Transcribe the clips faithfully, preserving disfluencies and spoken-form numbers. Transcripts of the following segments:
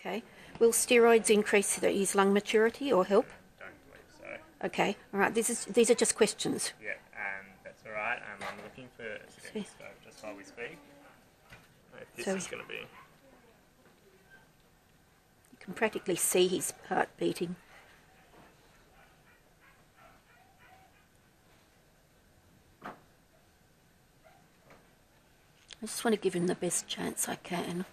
Okay. Will steroids increase his lung maturity or help? Don't believe so. Okay. All right. This is, these are just questions. Yeah, um, that's all right. Um, I'm looking for a stethoscope just while we speak. This so is going to be... You can practically see his heart beating. I just want to give him the best chance I can.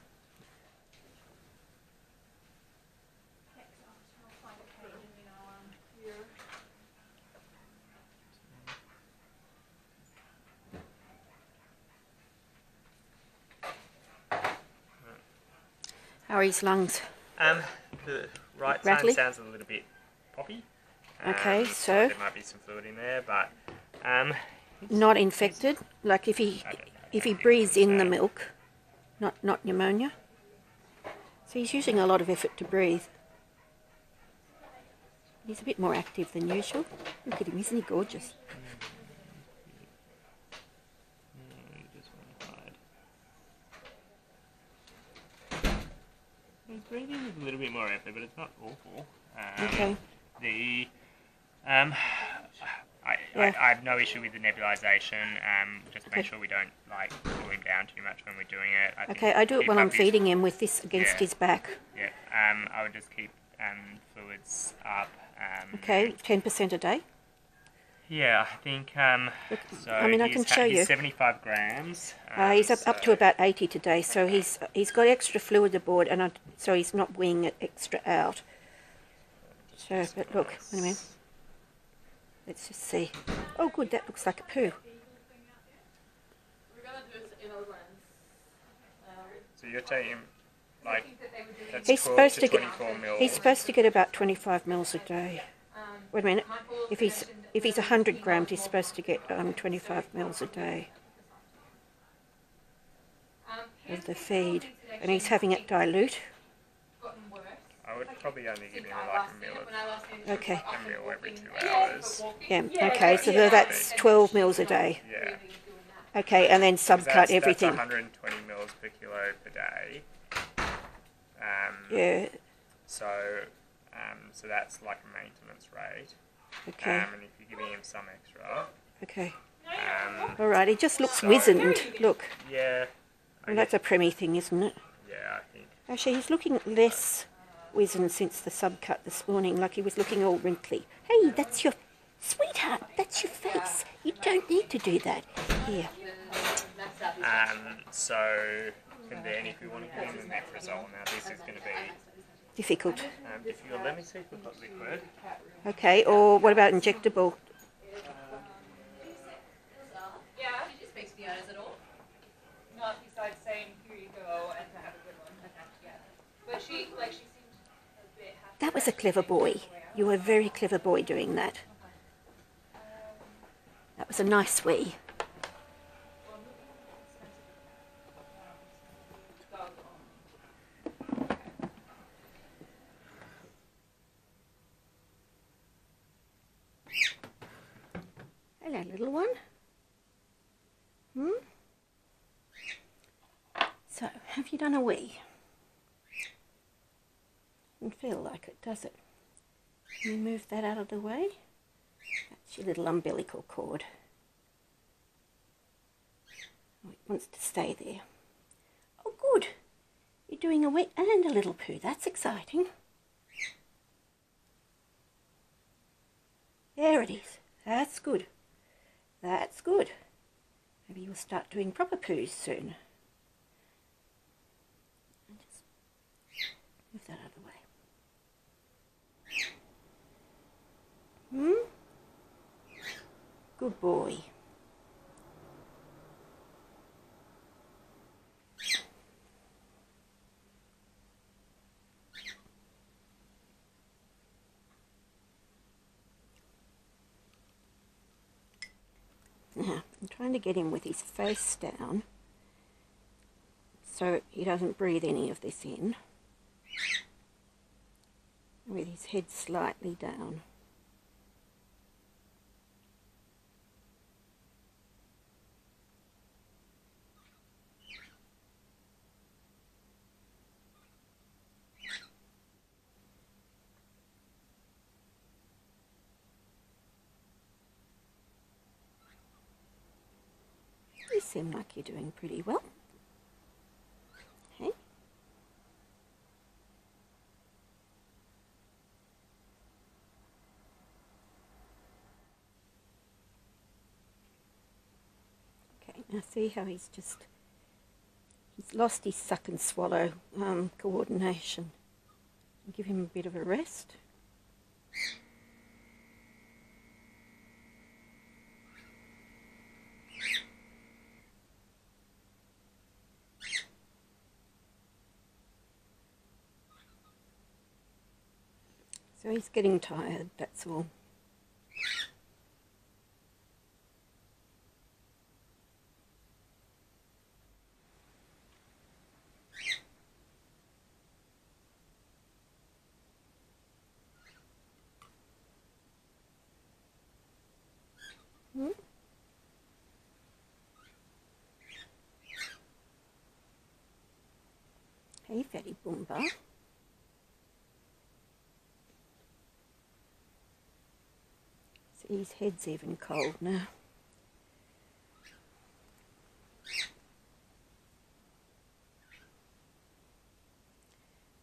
How are his lungs? Um, the right side sounds a little bit poppy. Um, okay, so... There might be some fluid in there, but... Um, not infected? Like if he... Okay. If he breathes in the milk, not not pneumonia. So he's using a lot of effort to breathe. He's a bit more active than usual. Look at him, isn't he gorgeous? He's breathing with a little bit more effort, but it's not awful. Um, okay. The um. I, yeah. I, I have no issue with the nebulization. Um, just okay. make sure we don't like pull him down too much when we're doing it. I okay, think I do it when I'm feeding his, him with this against yeah. his back. Yeah. Um, I would just keep um, fluids up. Um, okay, ten percent a day. Yeah, I think. Um, Look, so I mean, I can show you. Seventy-five grams. Um, uh, he's up, so. up to about eighty today. So okay. he's he's got extra fluid aboard, and I, so he's not weeing it extra out. So, just but look, wait a minute. Let's just see. Oh, good, that looks like a poo. So you're taking, like, that's he's supposed to, to get, mils. He's supposed to get about twenty-five mils a day. Wait a minute. If he's if he's one hundred grams, he's supposed to get um, twenty-five mils a day of the feed, and he's having it dilute. I would probably only give him like a meal, of, okay. a meal every two hours. Yeah, okay, so that's twelve mils a day. Yeah. Okay, and then subcut everything. That's one hundred twenty mils per kilo per day. Um, yeah. So, um, so that's like a maintenance rate. Okay. Um, and if you're giving him some extra. Okay. Um, All right, he just looks so, wizened. Look. Yeah. Well, that's a premi thing, isn't it? Yeah, I think. Actually, he's looking less... wizened since the subcut this morning, like he was looking all wrinkly. Hey, that's your sweetheart, that's your face. You don't need to do that. Here. Um, so, and then if we want to put in the net result, now this is going to be difficult. Um, difficult. Let me see if we've got liquid. Okay, or what about injectable? Yeah, she just makes me honest at all. Not besides saying, here you go, and to have a good one. But she, like, she that was a clever boy. You were a very clever boy doing that. That was a nice wee. Hello, little one. Hmm? So, have you done a wee? Feel like it, does it? Can you move that out of the way? That's your little umbilical cord. Oh, it wants to stay there. Oh, good. You're doing a wee and a little poo. That's exciting. There it is. That's good. That's good. Maybe you'll start doing proper poos soon. And just move that out of the way. Hmm? Good boy. Now, I'm trying to get him with his face down so he doesn't breathe any of this in, with his head slightly down. seem like you're doing pretty well. Okay. Okay, now see how he's just, he's lost his suck and swallow um, coordination. I'll give him a bit of a rest. So he's getting tired, that's all. Hmm? Hey, Fatty Boombah. His head's even cold now.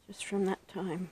Just from that time.